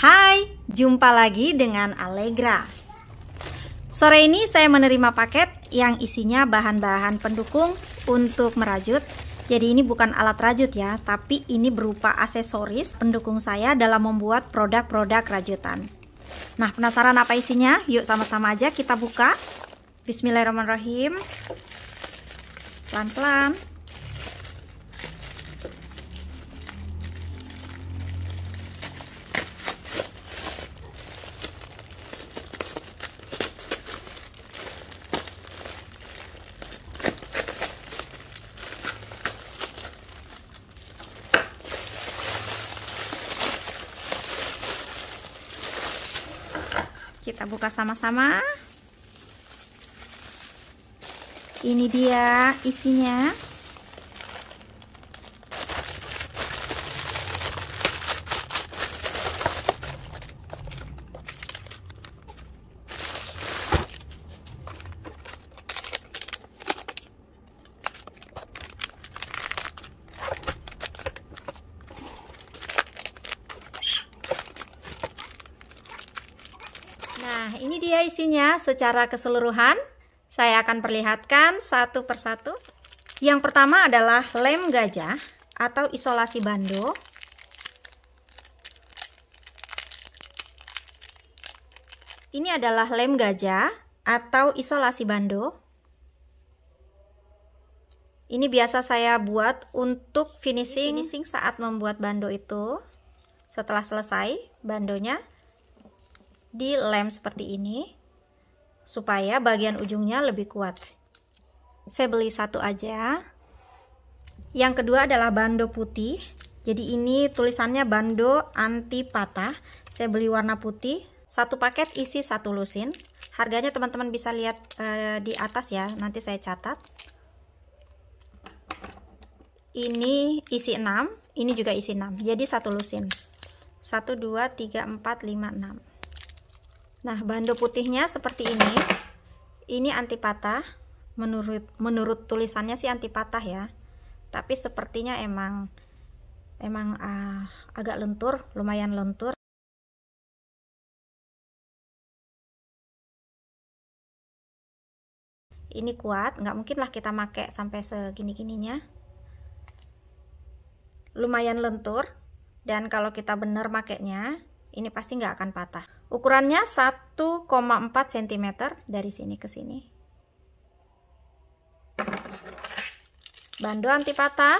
Hai, jumpa lagi dengan Allegra. Sore ini saya menerima paket yang isinya bahan-bahan pendukung untuk merajut. Jadi ini bukan alat rajut ya, tapi ini berupa aksesoris pendukung saya dalam membuat produk-produk rajutan. Nah, penasaran apa isinya? Yuk sama-sama aja kita buka. Bismillahirrahmanirrahim. Pelan-pelan. Kita buka sama-sama. Ini dia isinya. Nah, ini dia isinya secara keseluruhan. Saya akan perlihatkan satu persatu. Yang pertama adalah lem gajah atau isolasi bando. Ini adalah lem gajah atau isolasi bando. Ini biasa saya buat untuk finishing saat membuat bando itu. Setelah selesai bandonya dilem seperti ini supaya bagian ujungnya lebih kuat. Saya beli satu aja. Yang kedua adalah bando putih. Jadi ini tulisannya bando anti patah. Saya beli warna putih, satu paket isi satu lusin. Harganya teman-teman bisa lihat di atas ya, nanti saya catat. Ini isi 6, ini juga isi 6. Jadi satu lusin. 1 2 3 4 5 6. Nah, bando putihnya seperti ini. Ini anti patah. Menurut tulisannya sih anti patah ya. Tapi sepertinya emang agak lentur, lumayan lentur. Ini kuat, nggak mungkinlah kita pakai sampai segini-gininya. Lumayan lentur, dan kalau kita bener makainya, ini pasti nggak akan patah. Ukurannya 1,4 cm dari sini ke sini. Bando anti patah,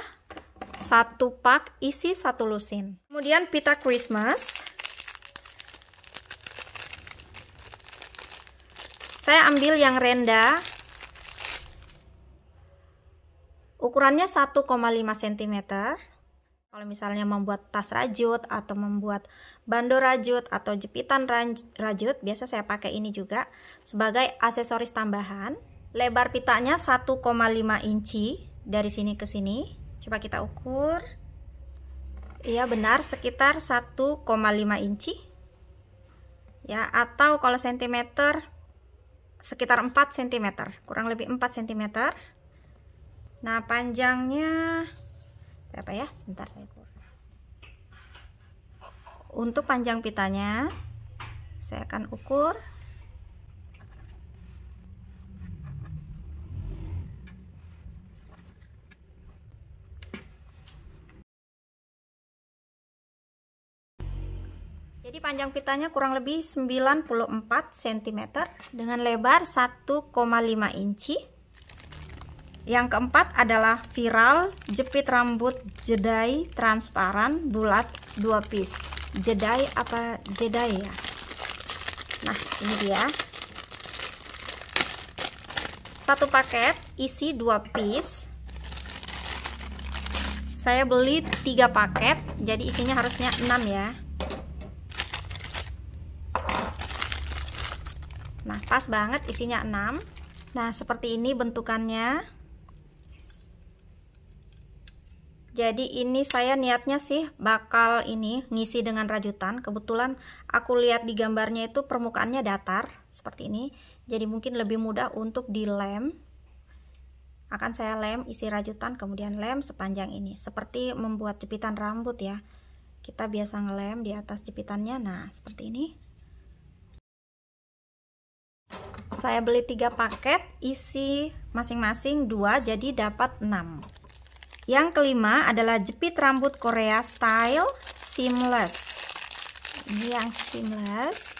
satu pak isi satu lusin. Kemudian pita Christmas. Saya ambil yang renda. Ukurannya 1,5 cm. Kalau misalnya membuat tas rajut atau membuat bando rajut atau jepitan rajut, biasa saya pakai ini juga sebagai aksesoris tambahan. Lebar pitanya 1,5 inci dari sini ke sini. Coba kita ukur. Iya benar, sekitar 1,5 inci. Ya, atau kalau sentimeter sekitar 4 cm, kurang lebih 4 cm. Nah, panjangnya berapa ya? Sebentar saya ukur. Untuk panjang pitanya saya akan ukur. Jadi panjang pitanya kurang lebih 94 cm dengan lebar 1,5 inci. Yang keempat adalah viral jepit rambut jedai transparan bulat 2 piece. Jedai apa jedai ya? Nah, ini dia. Satu paket isi 2 piece. Saya beli 3 paket, jadi isinya harusnya 6 ya. Nah, pas banget isinya 6. Nah, seperti ini bentukannya. Jadi ini saya niatnya sih bakal ini ngisi dengan rajutan. Kebetulan aku lihat di gambarnya itu permukaannya datar seperti ini. Jadi mungkin lebih mudah untuk dilem. Akan saya lem isi rajutan kemudian lem sepanjang ini. Seperti membuat jepitan rambut ya. kita biasa ngelem di atas jepitannya. Nah, seperti ini. Saya beli 3 paket, isi masing-masing 2, jadi dapat 6. Yang kelima adalah jepit rambut Korea style seamless. Ini yang seamless.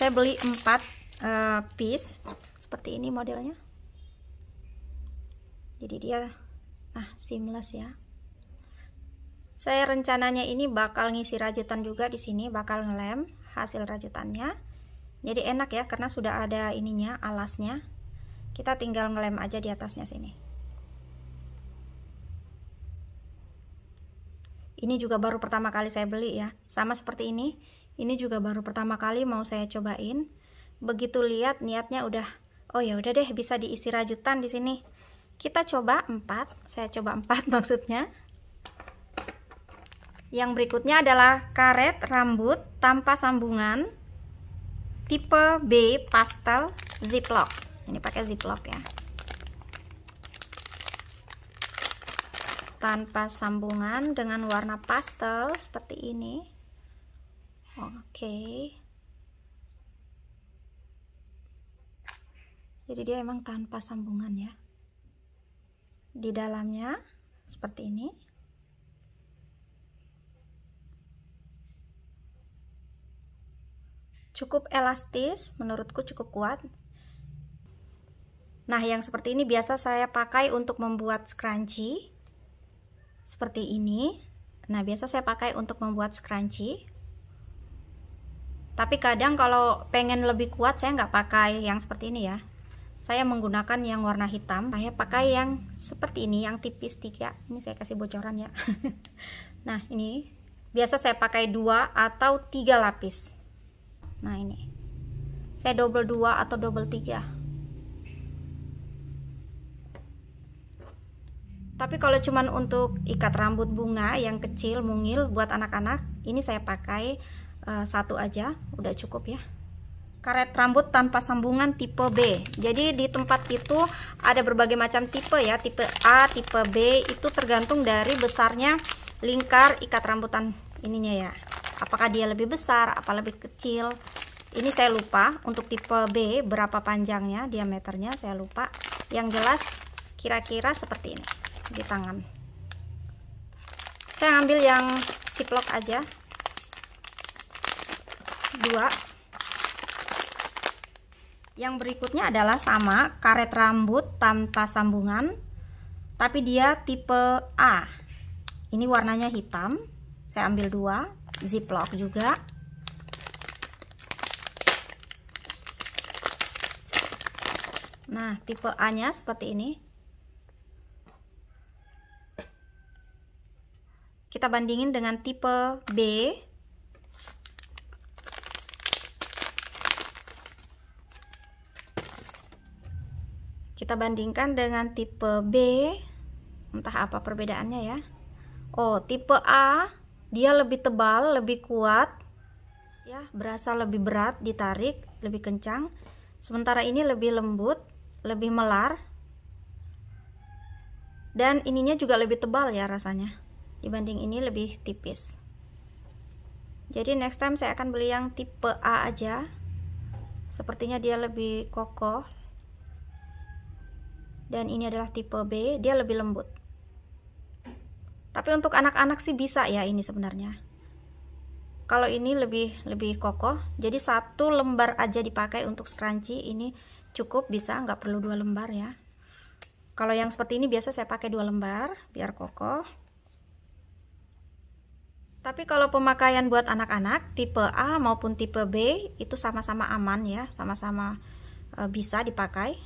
Saya beli 4 piece, seperti ini modelnya. Jadi dia, nah, seamless ya. Saya rencananya ini bakal ngisi rajutan juga di sini, bakal ngelem hasil rajutannya. Jadi enak ya, karena sudah ada ininya, alasnya. Kita tinggal ngelem aja di atasnya sini. Ini juga baru pertama kali saya beli ya, sama seperti ini. Ini juga baru pertama kali mau saya cobain. Begitu lihat niatnya udah, oh ya udah deh, bisa diisi rajutan di sini. Kita coba 4, saya coba 4 maksudnya. Yang berikutnya adalah karet rambut tanpa sambungan tipe B pastel ziplock. Ini pakai ziplock ya. Tanpa sambungan dengan warna pastel seperti ini. Oke. Jadi dia emang tanpa sambungan ya. Di dalamnya seperti ini. Cukup elastis, menurutku cukup kuat. Nah, yang seperti ini biasa saya pakai untuk membuat scrunchie. Seperti ini. Nah, biasa saya pakai untuk membuat scrunchie. Tapi kadang kalau pengen lebih kuat, saya nggak pakai yang seperti ini ya. Saya menggunakan yang warna hitam. Saya pakai yang seperti ini, yang tipis 3. Ini saya kasih bocoran ya. Nah, ini biasa saya pakai 2 atau 3 lapis. Nah, ini saya double 2 atau double 3. Tapi kalau cuman untuk ikat rambut bunga yang kecil mungil buat anak-anak, ini saya pakai 1 aja, udah cukup ya. Karet rambut tanpa sambungan tipe B. Jadi di tempat itu ada berbagai macam tipe ya, tipe A, tipe B, itu tergantung dari besarnya lingkar ikat rambutan ininya ya. Apakah dia lebih besar, apa lebih kecil? Ini saya lupa untuk tipe B berapa panjangnya, diameternya saya lupa. Yang jelas kira-kira seperti ini di tangan. Saya ambil yang ziplock aja. 2. Yang berikutnya adalah sama karet rambut tanpa sambungan, tapi dia tipe A. Ini warnanya hitam. Saya ambil 2. Ziplock juga. Nah, tipe A nya seperti ini. Kita bandingin dengan tipe B. Kita bandingkan dengan tipe B. Entah apa perbedaannya ya. Oh, tipe A dia lebih tebal, lebih kuat ya, berasa lebih berat, ditarik lebih kencang. Sementara ini lebih lembut, lebih melar, dan ininya juga lebih tebal ya rasanya dibanding ini lebih tipis. Jadi next time saya akan beli yang tipe A aja, sepertinya dia lebih kokoh. Dan ini adalah tipe B, dia lebih lembut. Tapi untuk anak-anak sih bisa ya ini sebenarnya. Kalau ini lebih kokoh. Jadi 1 lembar aja dipakai untuk scrunchie. Ini cukup bisa, nggak perlu 2 lembar ya. Kalau yang seperti ini biasa saya pakai 2 lembar biar kokoh. Tapi kalau pemakaian buat anak-anak tipe A maupun tipe B itu sama-sama aman ya, sama-sama bisa dipakai.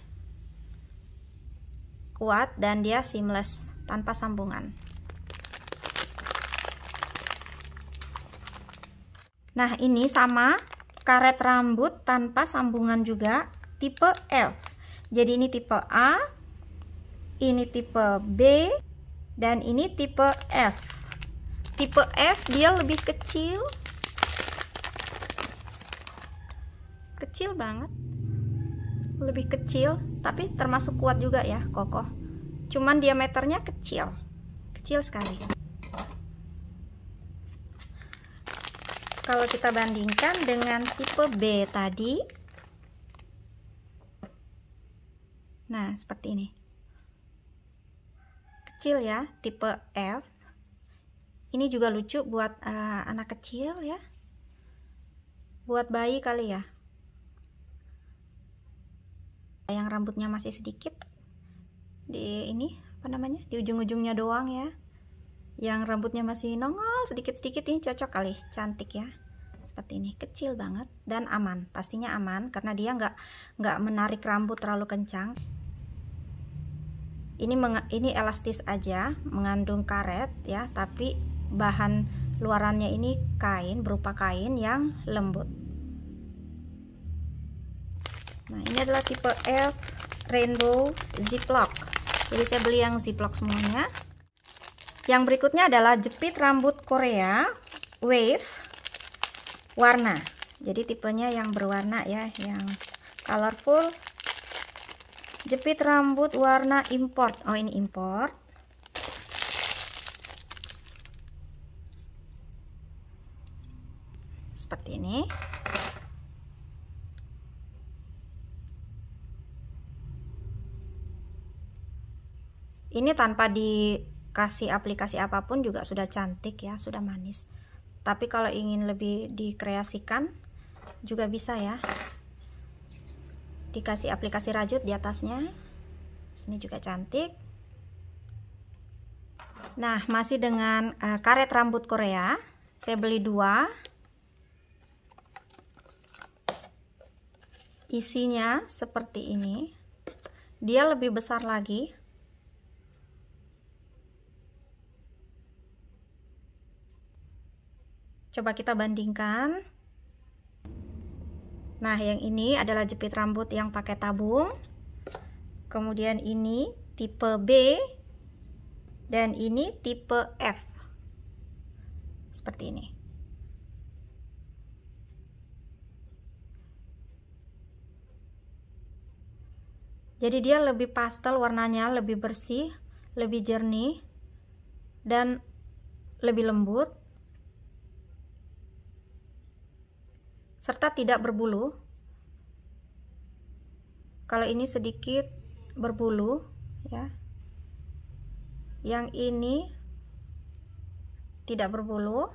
Kuat dan dia seamless, tanpa sambungan. Nah, ini sama karet rambut tanpa sambungan juga tipe F. Jadi ini tipe A, ini tipe B, dan ini tipe F. Tipe F dia lebih kecil. Kecil banget. Lebih kecil. tapi termasuk kuat juga ya, kokoh. Cuman diameternya kecil, kecil sekali. Kalau kita bandingkan dengan tipe B tadi, nah seperti ini, kecil ya. Tipe F ini juga lucu buat anak kecil ya, buat bayi kali ya, yang rambutnya masih sedikit di ini apa namanya, di ujung-ujungnya doang ya, yang rambutnya masih nongol sedikit-sedikit. Ini cocok kali, cantik ya, seperti ini, kecil banget dan aman, pastinya aman karena dia nggak menarik rambut terlalu kencang. Ini elastis aja, mengandung karet ya, tapi bahan luarannya ini kain, berupa kain yang lembut. Nah, ini adalah tipe F Rainbow Ziplock. Jadi saya beli yang ziplock semuanya. Yang berikutnya adalah jepit rambut Korea Wave warna. Jadi tipenya yang berwarna ya, yang colorful. Jepit rambut warna import. Oh, ini import. Seperti ini. Ini tanpa dikasih aplikasi apapun juga sudah cantik ya, sudah manis. Tapi kalau ingin lebih dikreasikan juga bisa ya. Dikasih aplikasi rajut di atasnya, ini juga cantik. Nah, masih dengan karet rambut Korea, saya beli 2. Isinya seperti ini, dia lebih besar lagi. Coba kita bandingkan. Nah, yang ini adalah jepit rambut yang pakai tabung. Kemudian ini tipe B dan ini tipe F. Seperti ini. Jadi dia lebih pastel warnanya, lebih bersih, lebih jernih dan lebih lembut, serta tidak berbulu. Kalau ini sedikit berbulu ya, yang ini tidak berbulu,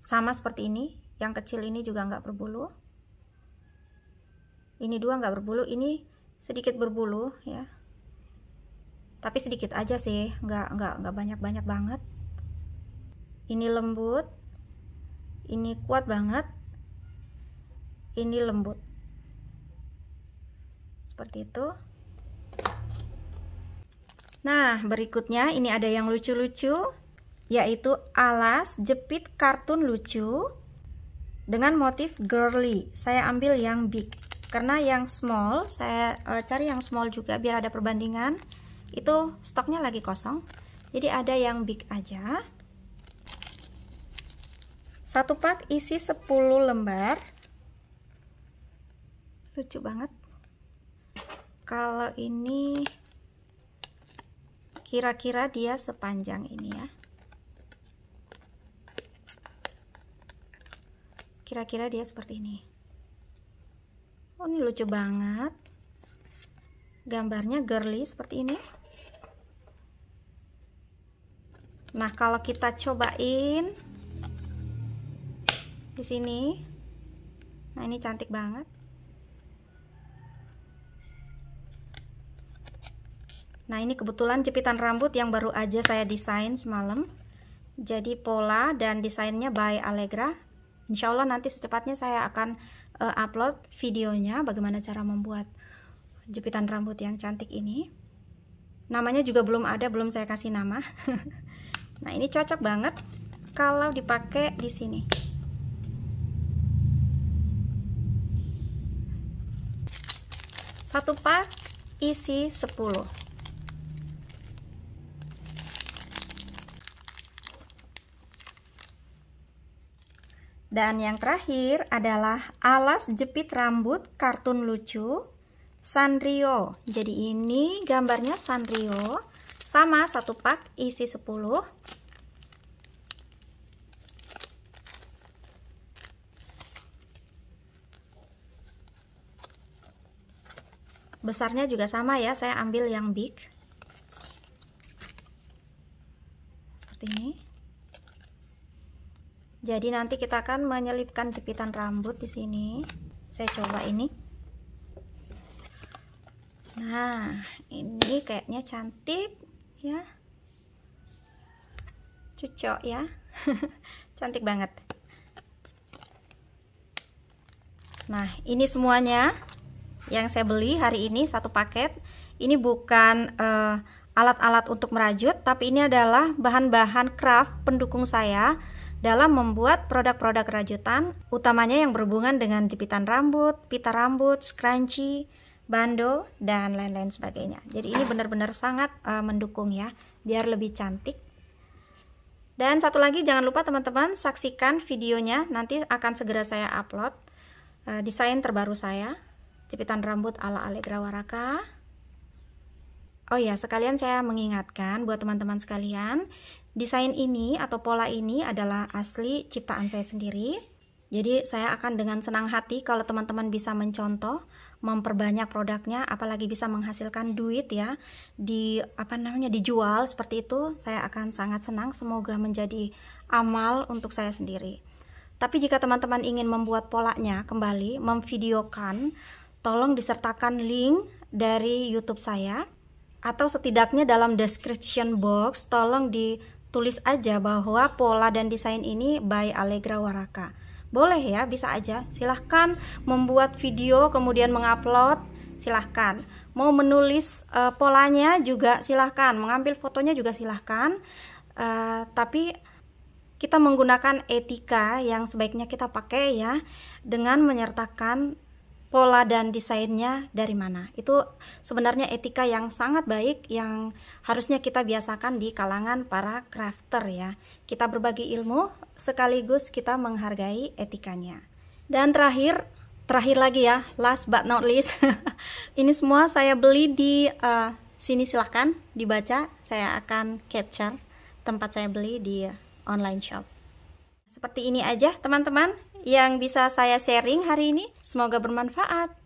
sama seperti ini. Yang kecil ini juga nggak berbulu, ini 2 nggak berbulu, ini sedikit berbulu ya, tapi sedikit aja sih, nggak banyak-banyak banget. Ini lembut, ini kuat banget, ini lembut, seperti itu. Nah, berikutnya ini ada yang lucu-lucu, yaitu alas jepit kartun lucu dengan motif girly. Saya ambil yang big karena yang small, saya cari yang small juga biar ada perbandingan, itu stoknya lagi kosong, jadi ada yang big aja. Satu pak isi 10 lembar. Lucu banget. Kalau ini kira-kira dia sepanjang ini ya. Kira-kira dia seperti ini. Oh, ini lucu banget. Gambarnya girly seperti ini. Nah, kalau kita cobain di sini, nah ini cantik banget. Nah, ini kebetulan jepitan rambut yang baru aja saya desain semalam, jadi pola dan desainnya by Allegra. Insya Allah nanti secepatnya saya akan upload videonya bagaimana cara membuat jepitan rambut yang cantik ini. Namanya juga belum ada, belum saya kasih nama. Nah, ini cocok banget kalau dipakai di sini. Satu pak isi 10. Dan yang terakhir adalah alas jepit rambut kartun lucu Sanrio. Jadi ini gambarnya Sanrio, sama satu pak isi 10. Besarnya juga sama ya, saya ambil yang big. Seperti ini. Jadi nanti kita akan menyelipkan jepitan rambut di sini. Saya coba ini. Nah, ini kayaknya cantik ya. Cocok ya. Cantik banget. Nah, ini semuanya yang saya beli hari ini satu paket. Ini bukan alat-alat untuk merajut, tapi ini adalah bahan-bahan craft pendukung saya dalam membuat produk-produk rajutan, utamanya yang berhubungan dengan jepitan rambut, pita rambut, scrunchie, bando, dan lain-lain sebagainya. Jadi ini benar-benar sangat mendukung ya, biar lebih cantik. Dan satu lagi, jangan lupa teman-teman saksikan videonya, nanti akan segera saya upload desain terbaru saya, jepitan rambut ala Allegra Waraka. Oh ya, sekalian saya mengingatkan buat teman-teman sekalian, desain ini atau pola ini adalah asli ciptaan saya sendiri. Jadi saya akan dengan senang hati kalau teman-teman bisa mencontoh, memperbanyak produknya, apalagi bisa menghasilkan duit ya, dijual seperti itu. Saya akan sangat senang, semoga menjadi amal untuk saya sendiri. Tapi jika teman-teman ingin membuat polanya kembali, memvideokan, tolong disertakan link dari YouTube saya, atau setidaknya dalam description box tolong ditulis aja bahwa pola dan desain ini by Allegra Waraka. Boleh ya, bisa aja, silahkan membuat video kemudian mengupload, silahkan. Mau menulis polanya juga silahkan, mengambil fotonya juga silahkan, tapi kita menggunakan etika yang sebaiknya kita pakai ya, dengan menyertakan pola dan desainnya dari mana. Itu sebenarnya etika yang sangat baik, yang harusnya kita biasakan di kalangan para crafter ya. Kita berbagi ilmu sekaligus kita menghargai etikanya. Dan terakhir lagi ya, last but not least, ini semua saya beli di sini, silahkan dibaca, saya akan capture tempat saya beli di online shop. Seperti ini aja teman-teman yang bisa saya sharing hari ini, semoga bermanfaat.